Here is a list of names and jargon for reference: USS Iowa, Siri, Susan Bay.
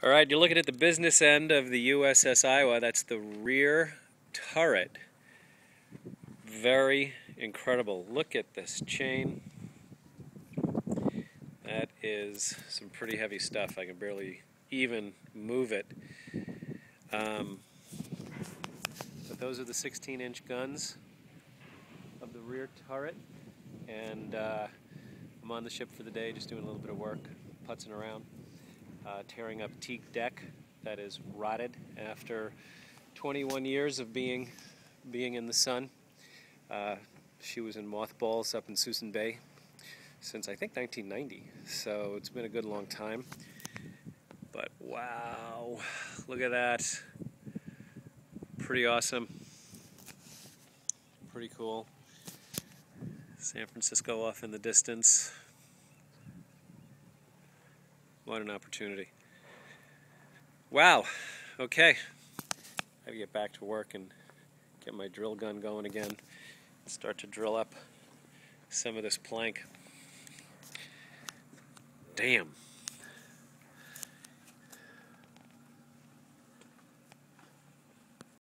All right, you're looking at the business end of the USS Iowa. That's the rear turret. Very incredible. Look at this chain. That is some pretty heavy stuff. I can barely even move it. But those are the 16-inch guns of the rear turret. And I'm on the ship for the day, just doing a little bit of work, putzing around. Tearing up teak deck that is rotted after 21 years of being in the sun. She was in mothballs up in Susan Bay since I think 1990, so it's been a good long time. But wow, look at that. Pretty awesome. Pretty cool. San Francisco off in the distance. What an opportunity. Wow. Okay. I gotta get back to work and get my drill gun going again. Start to drill up some of this plank. Damn.